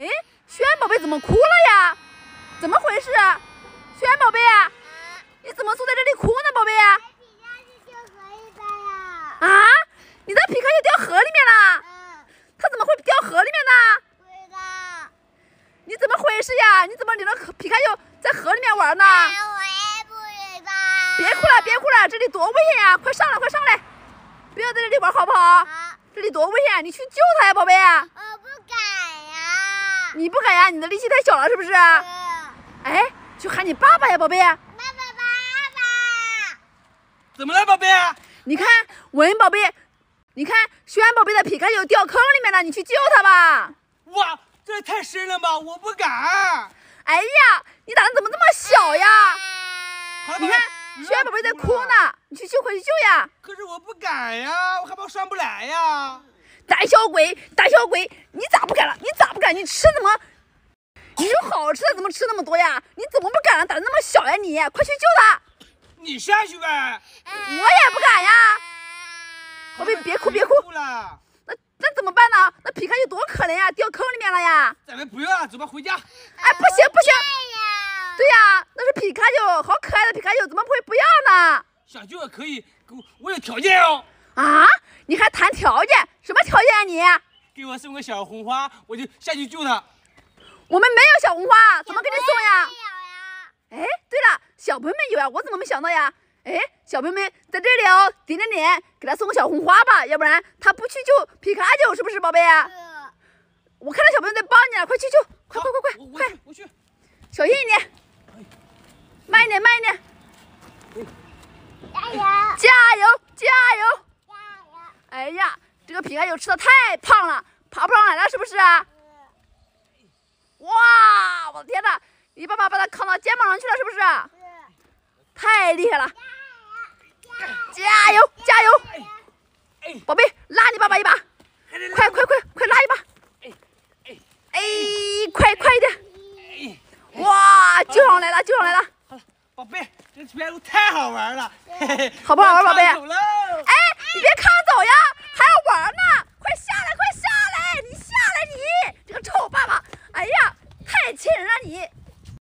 哎，轩宝贝怎么哭了呀？怎么回事啊？轩宝贝啊，你怎么坐在这里哭呢，宝贝呀？啊，你的皮卡丘掉河里面了？它怎么会掉河里面呢？不知道。你怎么回事呀？你怎么领着皮卡丘在河里面玩呢？我也不知道。别哭了，别哭了，这里多危险呀！快上来，快上来，不要在这里玩好不好？这里多危险，你去救它呀，宝贝。我不敢呀。 你不敢呀？你的力气太小了，是不是？哎，去喊你爸爸呀，宝贝。爸爸，爸爸，怎么了，宝贝？你看，文宝贝，你看，轩宝贝的皮卡丘掉坑里面了，你去救他吧。哇，这太深了吧，我不敢。哎呀，你胆子怎么那么小呀？你看，轩宝贝在哭呢，你去救，快去救呀！可是我不敢呀，我害怕上不来呀。 胆小鬼，胆小鬼，你咋不敢了？你咋不敢？你吃怎么？你说好吃的怎么吃那么多呀？你怎么不敢了？胆子那么小呀你！快去救他！你下去呗。我也不敢呀。宝贝，别哭别哭。那怎么办呢？那皮卡丘多可怜呀，掉坑里面了呀。咱们不要了，走吧，回家。哎，不行不行。对呀，那是皮卡丘，好可爱的皮卡丘，怎么会不要呢？想救我可以，我有条件哦。 啊！你还谈条件？什么条件啊你？给我送个小红花，我就下去救他。我们没有小红花，怎么给你送呀？哎，对了，小朋友们有呀，我怎么没想到呀？哎，小朋友们在这里哦，点点点，给他送个小红花吧，要不然他不去救皮卡丘，是不是，宝贝？我看到小朋友在帮你了，快去救！快快快快快！我去，小心一点，慢一点，慢一点。加油！加油！加油！ 哎呀，这个皮卡丘吃的太胖了，爬不上来了，是不是啊？哇，我的天哪！你爸爸把它扛到肩膀上去了，是不是？太厉害了！加油，加油！宝贝，拉你爸爸一把，快快快快拉一把！哎，快快一点！哇，救上来了，救上来了！好了，宝贝，这皮卡丘太好玩了，好不好玩，宝贝？哎。